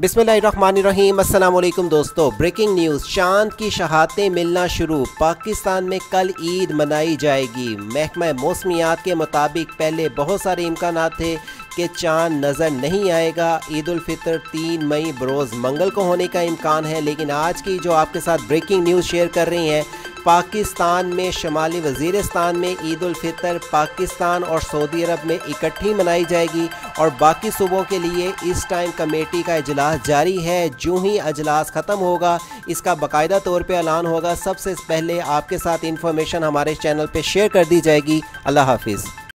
बिस्मिल्लाहिर्रहमानिर्रहीम। अस्सलाम वालेकुम दोस्तों, ब्रेकिंग न्यूज़, चांद की शहादतें मिलना शुरू। पाकिस्तान में कल ईद मनाई जाएगी। महकमा मौसमियात के मुताबिक पहले बहुत सारे इम्कान थे कि चांद नज़र नहीं आएगा। ईद उल फितर 3 मई बरोज़ मंगल को होने का इम्कान है, लेकिन आज की जो आपके साथ ब्रेकिंग न्यूज़ शेयर कर रही हैं, पाकिस्तान में शमाली वज़ीरिस्तान में ईद उल फितर पाकिस्तान और सऊदी अरब में इकट्ठी मनाई जाएगी और बाकी सूबों के लिए इस टाइम कमेटी का इजलास जारी है। जूँ ही अजलास ख़त्म होगा इसका बाकायदा तौर पे ऐलान होगा। सबसे पहले आपके साथ इंफॉर्मेशन हमारे चैनल पे शेयर कर दी जाएगी। अल्लाह हाफिज़।